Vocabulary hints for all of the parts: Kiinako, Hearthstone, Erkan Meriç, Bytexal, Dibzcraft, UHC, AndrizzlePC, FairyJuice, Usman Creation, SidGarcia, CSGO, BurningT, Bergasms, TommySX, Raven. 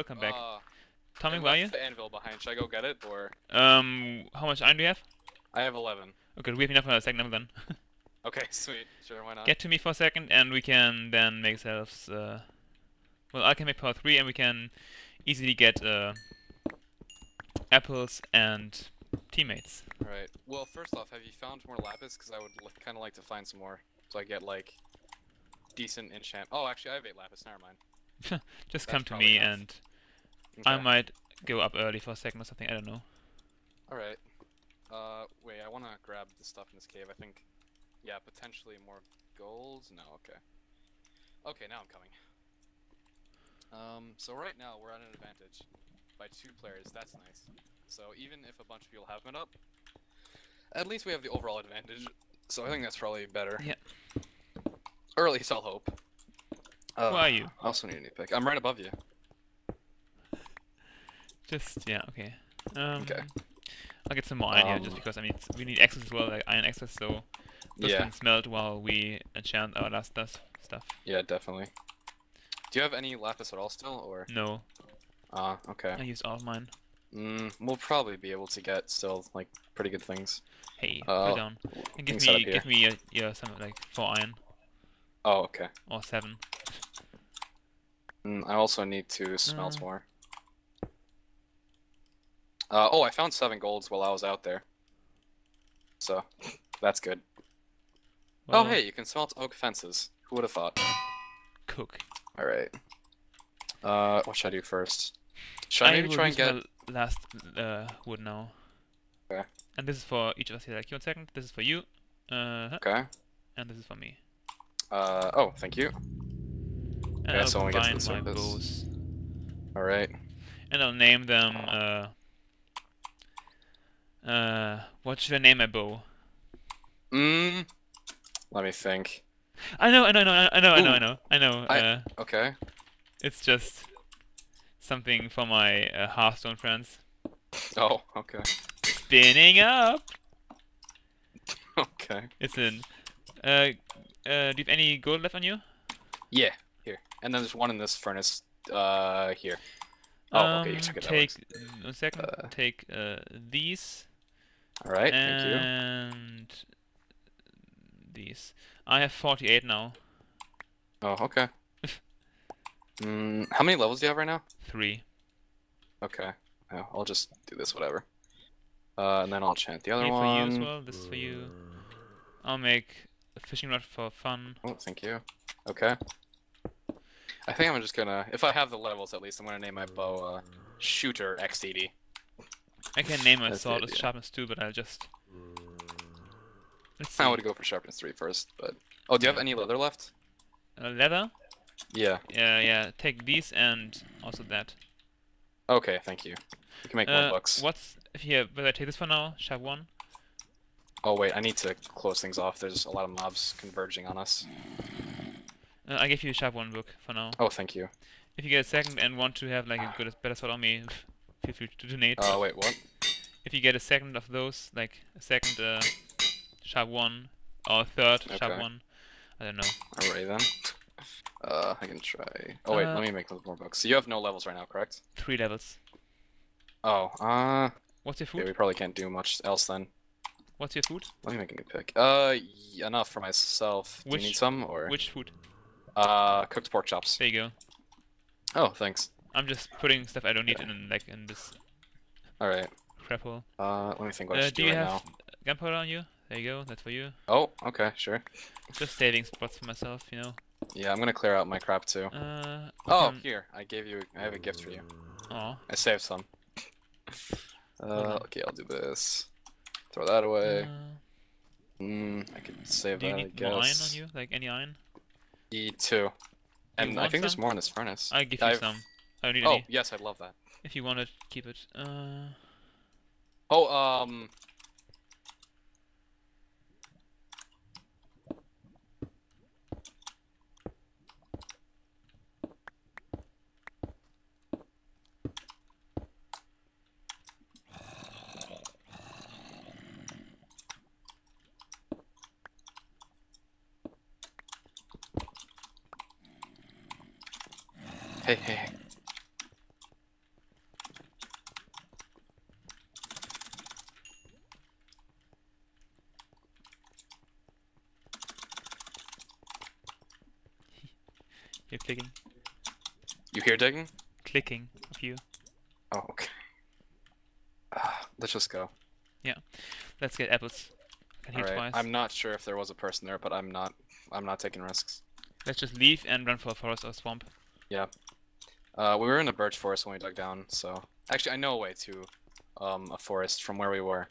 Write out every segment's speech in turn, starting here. welcome back. Tommy, where are you? The anvil behind. Should I go get it or? How much iron do you have? I have 11. Okay, we have enough for a second then. Okay, sweet. Sure, why not? Get to me for a second, and we can then make ourselves. Well, I can make power 3, and we can easily get apples and teammates. Right. Well, first off, have you found more lapis? Because I would kind of like to find some more, so I get like decent enchant. Oh, actually, I have 8 lapis. Never mind. Just come to me and okay. I might go up early for a second or something, I don't know. Alright. Wait, I wanna grab the stuff in this cave, I think. Yeah, potentially more gold? No, okay. Okay, now I'm coming. So right now we're at an advantage by 2 players, that's nice. So even if a bunch of people have been up, at least we have the overall advantage. So I think that's probably better. Yeah. Or at least I'll hope. Who are you? I also need a new pick. I'm right above you. Just, yeah, okay. Okay. I'll get some more iron here just because I mean, we need access as well, like iron access, so those can smelt while we enchant our last stuff. Yeah, definitely. Do you have any lapis at all still, or? No. Okay. I used all of mine. We'll probably be able to get still, like, pretty good things. Hey, go down. And give me some, like, 4 iron. Oh, okay. Or 7. I also need to smelt more. Oh, I found 7 golds while I was out there. So, that's good. Well, oh, hey, you can smelt oak fences. Who would have thought? Cook. Alright. What should I do first? Should I maybe try and get the last wood now? Okay. And this is for each of us here. Like, one second. This is for you. Okay. And this is for me. Oh, thank you. And okay, so I'll combine my bows. Alright. And I'll name them, what should I name my bow? Let me think. I know. Okay. It's just something for my Hearthstone friends. Oh, okay. Spinning up! Okay. It's in, do you have any gold left on you? Yeah, here. And then there's one in this furnace, here. Oh, okay, you took it. Take, one second, take, these. Alright, thank you. And these. I have 48 now. Oh, okay. How many levels do you have right now? 3. Okay. Oh, I'll just do this, whatever. And then I'll enchant the other one. For you as well, this is for you. I'll make a fishing rod for fun. Oh, thank you. Okay. I think I'm just gonna, if I have the levels at least, I'm gonna name my bow, Shooter XDD. I can name my sword as Sharpness 2, but I'll just... I would go for Sharpness 3 first, but... Oh, do you have any leather left? Leather? Yeah. Yeah, take these and also that. Okay, thank you. You can make more books. What's... Here, will I take this for now? Sharp 1? Oh wait, I need to close things off, there's a lot of mobs converging on us. I gave you a Sharp 1 book for now. Oh, thank you. If you get a second and want to have like a good, better sword on me, feel free to donate. Oh, wait, what? If you get a second of those, like a second Sharp 1 or a third Sharp 1, I don't know. Alright then. I can try. Oh wait, let me make more books. So you have no levels right now, correct? 3 levels. Oh, what's your food? Yeah, we probably can't do much else then. What's your food? Let me make a good pick. Enough for myself. Do you need some or? Which food? Cooked pork chops. There you go. Oh, thanks. I'm just putting stuff I don't need in like in this. All right. Crap hole. Let me think what I should do right now. Do you have gunpowder on you? There you go. That's for you. Oh, okay, sure. Just saving spots for myself, you know. Yeah, I'm gonna clear out my crap too. Oh, here. I gave you. I have a gift for you. Oh. I saved some. Okay, I'll do this. Throw that away. I could save that. Do you need more iron on you? Like any iron? E2. And I think there's more in this furnace. I'll give you some. I don't need any. Oh, yes, I'd love that. If you want to keep it. Hey, hey, You're clicking. You hear digging? Clicking of you. Oh, okay. Let's just go. Yeah, let's get apples. I can hear twice. I'm not sure if there was a person there, but I'm not taking risks. Let's just leave and run for a forest or swamp. Yeah. We were in a birch forest when we dug down, so... Actually, I know a way to a forest from where we were.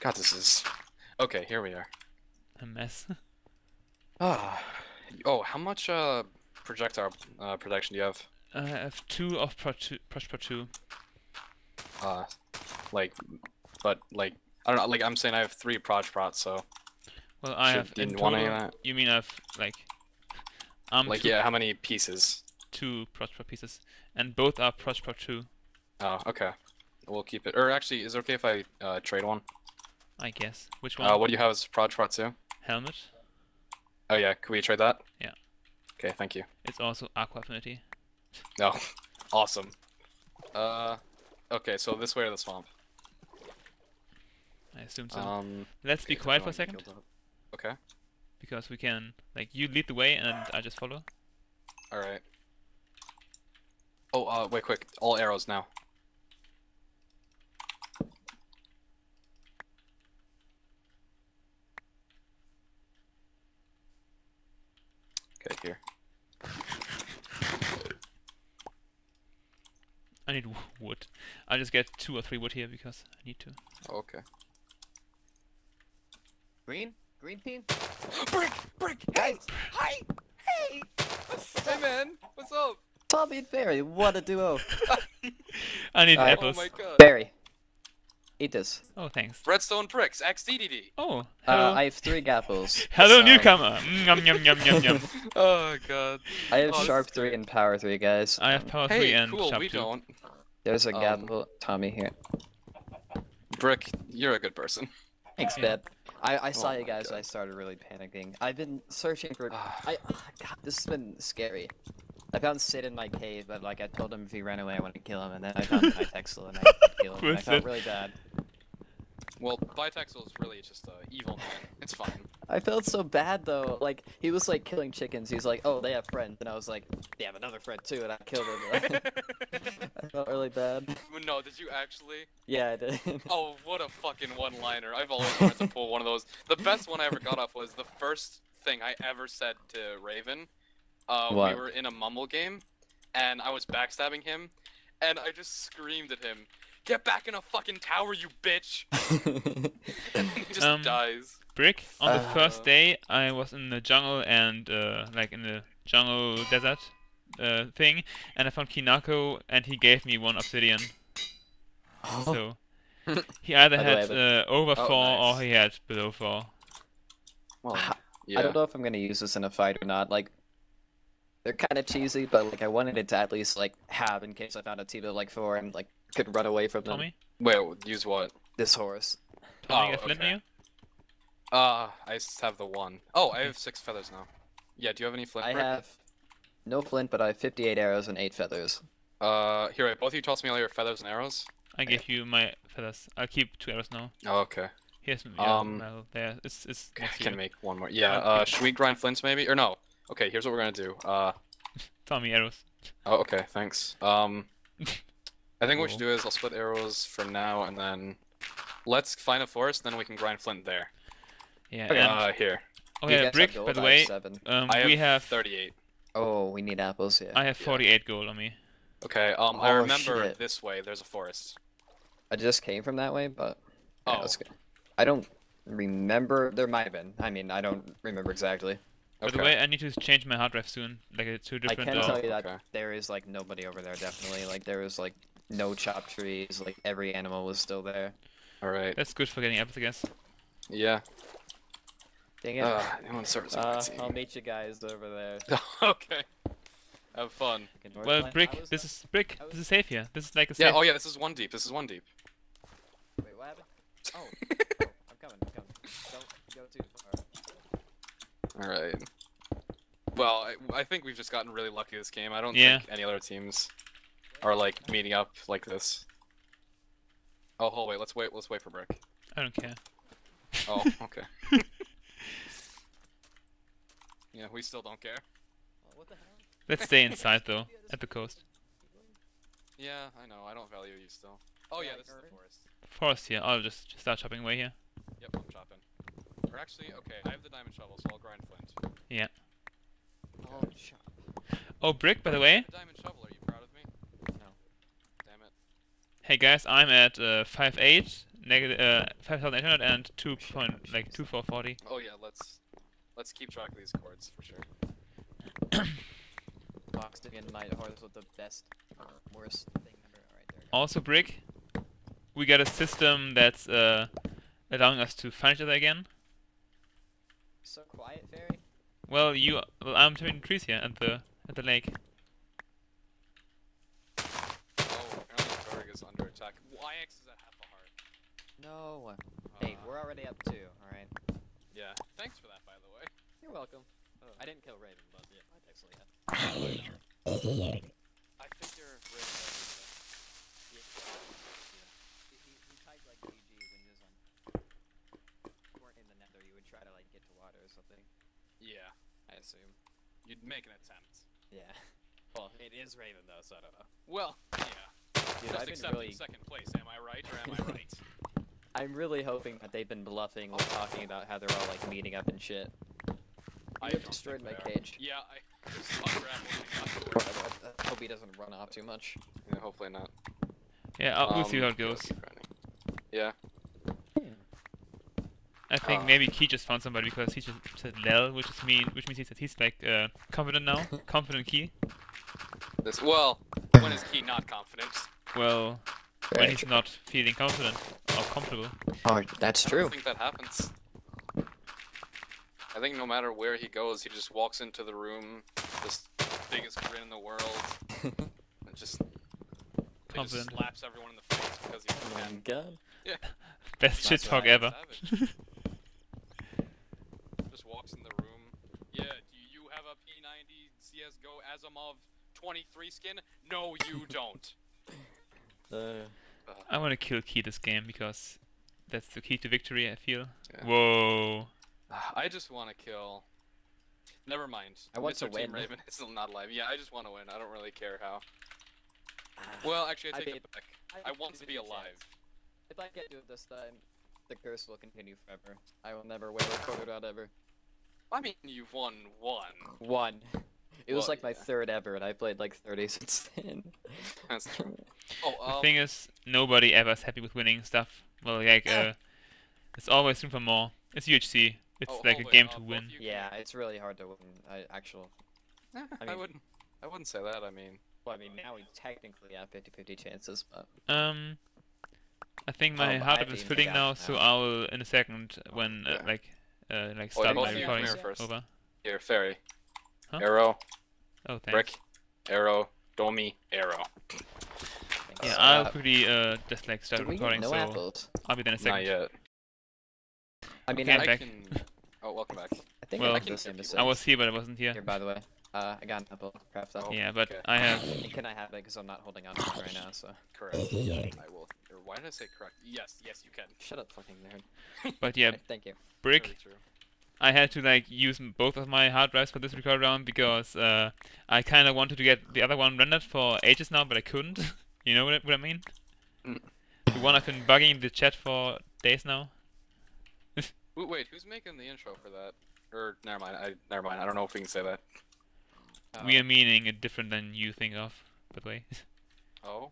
God, this is... Okay, here we are. A mess. Oh, how much projectile protection do you have? I have 2 of Proch Pro 2. I don't know, like, I'm saying I have 3 Proch Prot, so... Well, I have... Didn't want any of that? You mean I have, like... Like, yeah, how many pieces? 2 Proch Pro pieces. And both are Proch Pro 2. Oh, okay. We'll keep it. Or, actually, is it okay if I trade one? I guess. Which one? What do you have as Proch Pro 2? Helmet. Oh, yeah. Can we trade that? Yeah. Okay, thank you. It's also Aqua Affinity. No. Awesome. Okay, so this way to the swamp. I assume so. Let's be quiet for a second. Okay. Because we can, like, you lead the way and I just follow. Alright. Oh, wait, quick. All arrows now. Okay, here. I need wood. I'll just get 2 or 3 wood here because I need to. Oh, okay. Green team. Brick, hey, hey, hey, man, what's up? Tommy and Fairy, what a duo. I need apples. Oh my God. Fairy, eat this. Oh, thanks. Redstone bricks, XDDD. Oh, hello. I have 3 apples. Hello, newcomer. Yum yum yum yum yum. Oh God. I have sharp 3 and power 3, guys. I have power 3 and cool, sharp 2. Don't. There's a gavel, Tommy here. Brick, you're a good person. Thanks, Beb. I saw you guys, and I started really panicking. I've been searching for... God, this has been scary. I found Sid in my cave, but like I told him if he ran away, I wouldn't kill him, and then I found Bytexal, and I didn't kill him, and I felt really bad. Well, Bytexal is really just an evil man. It's fine. I felt so bad, though. Like, he was like killing chickens. He was like, oh, they have friends. And I was like, they have another friend, too, and I killed him. I felt really bad. No, did you actually? Yeah, I did. Oh, what a fucking one-liner. I've always wanted to pull one of those. The best one I ever got off was the first thing I ever said to Raven. We were in a mumble game, and I was backstabbing him, and I just screamed at him. Get back in a fucking tower, you bitch! He just dies. Brick, on the first day, I was in the jungle and, like, in the jungle desert thing, and I found Kiinako, and he gave me 1 obsidian. Oh. So, he either had over 4 or he had below 4. Well, yeah. I don't know if I'm gonna use this in a fight or not, like... They're kind of cheesy, but like I wanted it to at least like have in case I found a team of like 4 and like could run away from them. Tommy? Wait, use what? This horse. Tommy, you got flint near you? I have the 1. Oh, I have 6 feathers now. Yeah, do you have any flint? I have no flint, but I have 58 arrows and 8 feathers. Here, wait, both of you toss me all your feathers and arrows. I gave you my feathers. I'll keep 2 arrows now. Oh, okay. Here's there. It's I can make 1 more. Yeah. Should we grind flints maybe or no? Okay, here's what we're gonna do. Tommy, arrows. Oh, okay, thanks. I think what we should do is I'll split arrows for now, and then let's find a forest, and then we can grind flint there. Yeah. Okay, here. Oh yeah, Brick. By the way, we have 38. Oh, we need apples. Yeah. I have 48 gold on me. Okay. I remember this way. There's a forest. I just came from that way, but yeah, that's good. I don't remember. There might have been. I mean, I don't remember exactly. By the way, I need to change my hard drive soon. Like, it's 2 different... I can tell you that there is, like, nobody over there, definitely. Like, there was, like, no chopped trees. Like, every animal was still there. Alright. That's good for getting apples, I guess. Yeah. Dang it. I'll meet you guys over there. Okay. Have fun. Well, Brick, this is safe here. This is, like, a safe... Yeah, oh yeah, this is 1 deep. This is 1 deep. Wait, what happened? Oh. Oh, I'm coming. Don't go too far. Alright. Well, I think we've just gotten really lucky this game. I don't think any other teams are, like, meeting up like this. Oh, hold on, let's wait for Brick. I don't care. Oh, okay. Yeah, we still don't care. What the hell? Let's stay inside though, at the coast. Yeah, I know, I don't value you still. Oh yeah, this is the forest. Forest, yeah, I'll just start chopping away here. Yep, I'm chopping. Or actually, okay, I have the diamond shovel, so I'll grind flint. Yeah. Oh, chop. Oh, brick, by the way. Diamond shovel, are you proud of me? No. Damn it. Hey guys, I'm at 5.8, 5,800 and 2,440. Oh yeah, let's keep track of these cords for sure. Boxed again, night horse was the best, worst thing ever right there. Guys. Also, brick, we got a system that's allowing us to find each other again. So quiet, fairy. Well, I'm trimming trees here at the lake. Oh, apparently Berg is under attack. YX is at half a heart. No. Hey, we're already up 2. All right. Yeah. Thanks for that, by the way. You're welcome. I didn't kill Raven, but yeah, excellent. I figure Raven. He typed like GG when he was on. Weren't in the nether, you would try to like get to water or something. Yeah, I assume. You'd make an attempt. Yeah. Well, it is Raven though, so I don't know. Well, yeah. Dude, just accepting really... second place, am I right or am I right? I'm really hoping that they've been bluffing or talking about how they're all like meeting up and shit. I have destroyed my cage. Yeah, I just hope he doesn't run off too much. Yeah, hopefully not. Yeah, we'll see how it goes. Yeah. I think maybe Key just found somebody because he just said Lel, which means he's like confident now. Confident Key. This well, when is Key not confident? Well, when he's not feeling confident or comfortable. Oh, that's true. I don't think that happens. I think no matter where he goes, he just walks into the room, this biggest grin in the world, and just slaps everyone in the face because he's oh my god. Yeah. Best shit talk ever. Just walks in the room. Yeah, do you have a P90 CSGO Asimov 23 skin? No, you don't. I want to kill Key this game because that's the key to victory, I feel. Yeah. Whoa. I just want to kill. Never mind. I want to win. Raven is still not alive. Yeah, I just want to win. I don't really care how. Well, actually, I take it back. I want to be alive. If I get to it this time, the curse will continue forever. I will never wear a code out ever. I mean, you've won one. One. It was like my third ever, and I played like 30 since then. That's true. The thing is, nobody ever is happy with winning stuff. Well, like, it's always room for more. It's UHC. It's like a game to win. Yeah, it's really hard to win. I wouldn't say that. I mean, well, I mean now we technically have 50-50 chances, but I think my heart is filling now, so I'll in a second when like start my recording over. Here, fairy, huh? Arrow, brick, arrow, Domi, arrow. Thanks. Yeah, I'll quickly just like start recording, so apples? I'll be there in a second. Not yet. I mean, okay, I can. Oh, welcome back. I think well, I was here, but I wasn't here. Here, by the way, I got an apple. Perhaps yeah, but okay. I have. Can I have it? Because I'm not holding on to it right now, so. Correct. I will. Why did I say correct? Yes, yes, you can. Shut up, fucking nerd. But yeah. Thank you. Brick. I had to like use both of my hard drives for this record round because I kind of wanted to get the other one rendered for ages now, but I couldn't. You know what I mean? Mm. The one I've been bugging the chat for days now. Wait, who's making the intro for that? Or never mind. I don't know if we can say that. We are meaning it different than you think of, by the way. Oh.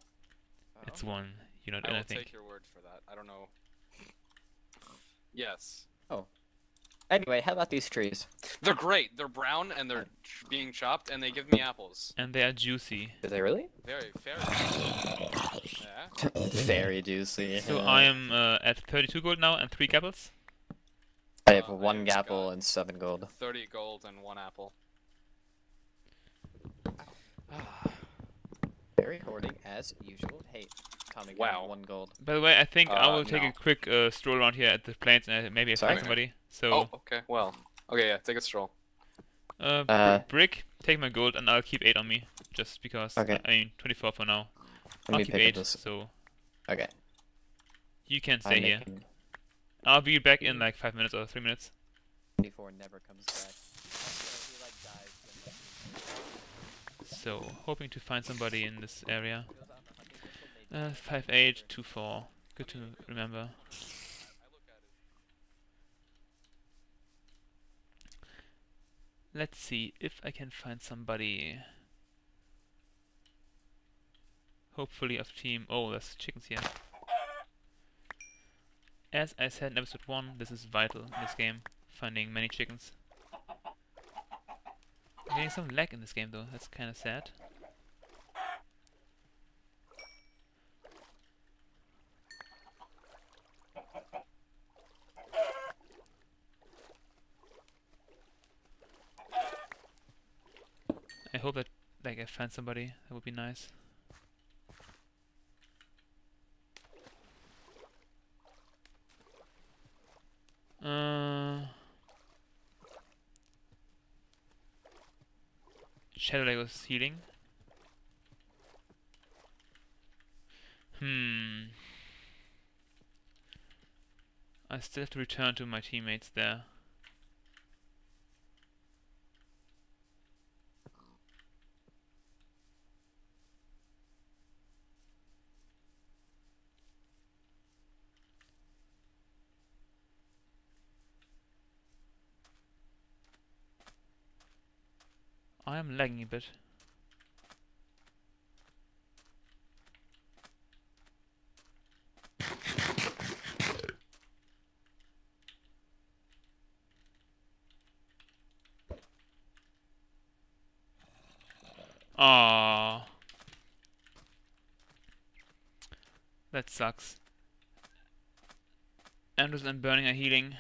It's one. You know, I will take your word for that. I don't know. Yes. Oh. Anyway, how about these trees? They're great. They're brown and they're being chopped, and they give me apples. And they are juicy. Are they really? Very juicy. Yeah. Very juicy. So I am at 32 gold now and 3 apples. I have 1 apple and 7 gold. 30 gold and 1 apple. Very hoarding as usual. Hey, Tommy, wow. 1 gold. By the way, I think I will take a quick stroll around here at the plains and maybe I find somebody. So. Oh, okay. Well. Okay, yeah, take a stroll. Brick, take my gold and I'll keep 8 on me, just because. Okay. I mean, 24 for now. I'll keep 8. So. Okay. You can stay here. I'll be back in like 5 minutes or 3 minutes. 24 never comes back. so hoping to find somebody in this area. 5'8", 2'4", good to remember. Let's see if I can find somebody. Hopefully of team... Oh, there's chickens here. As I said in episode 1, this is vital in this game, finding many chickens. I'm getting some lag in this game though, that's kind of sad. I hope that I find somebody, that would be nice. Shadowlego is healing. I still have to return to my teammates there. I'm lagging a bit. Aww. That sucks. Andrizzle and Burning are healing.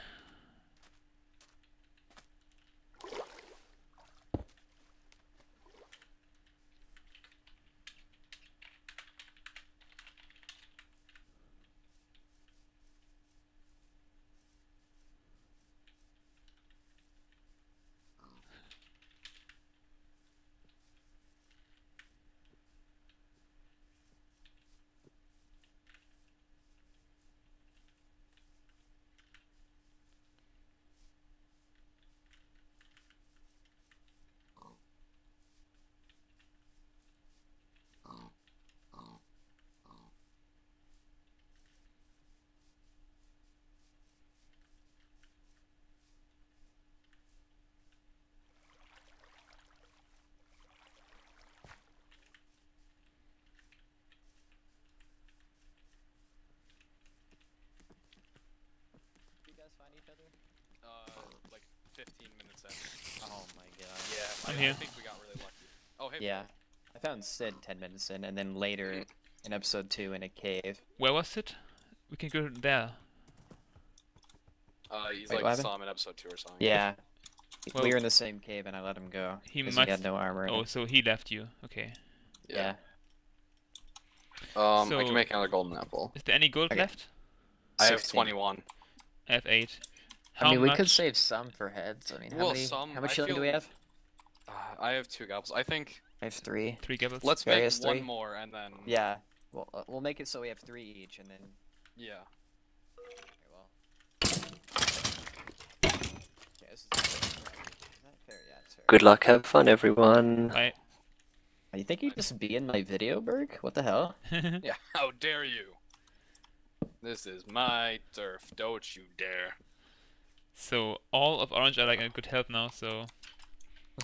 Each other? Like 15 minutes after. Oh my god. Yeah, I'm here. I think we got really lucky. Oh, hey. Yeah. I found Sid 10 minutes in, and then later in episode 2 in a cave. Where was Sid? We can go there. He's wait, like, saw him in episode 2 or something. Yeah. Well, we were in the same cave and I let him go. He must... had no armor. Oh, so he left you. Okay. Yeah. So I can make another golden apple. Is there any gold left? I have 21. I have 8. I mean, we could save some for heads. I mean, how much healing do we have? I have 2 goblins. I think I have 3. 3 goblins. Let's make one more and then. Yeah. Well, we'll make it so we have 3 each and then. Yeah. Okay, well. Okay, this is not fair yet, sir. Good luck. Have fun, everyone. Bye. You think you'd just be in my video, Berg? What the hell? Yeah. How dare you? This is my turf, don't you dare. So, all of Orange are like in good health now, so...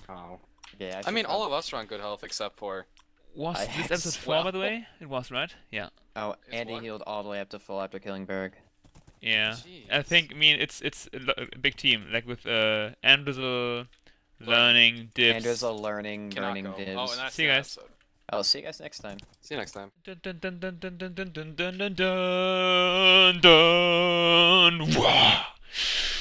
Oh. Yeah, I mean, all of us are on good health except for... Was this episode 4, by the way? It was, right? Yeah. Oh, Andy healed all the way up to full after killing Berg. Yeah. Jeez. I think, I mean, it's a big team, like with Andrizzle, Learning, Dibz. Andrizzle, Learning, Burning, Dibz. Oh, and see you guys. Episode. I'll see you guys next time. See you next time.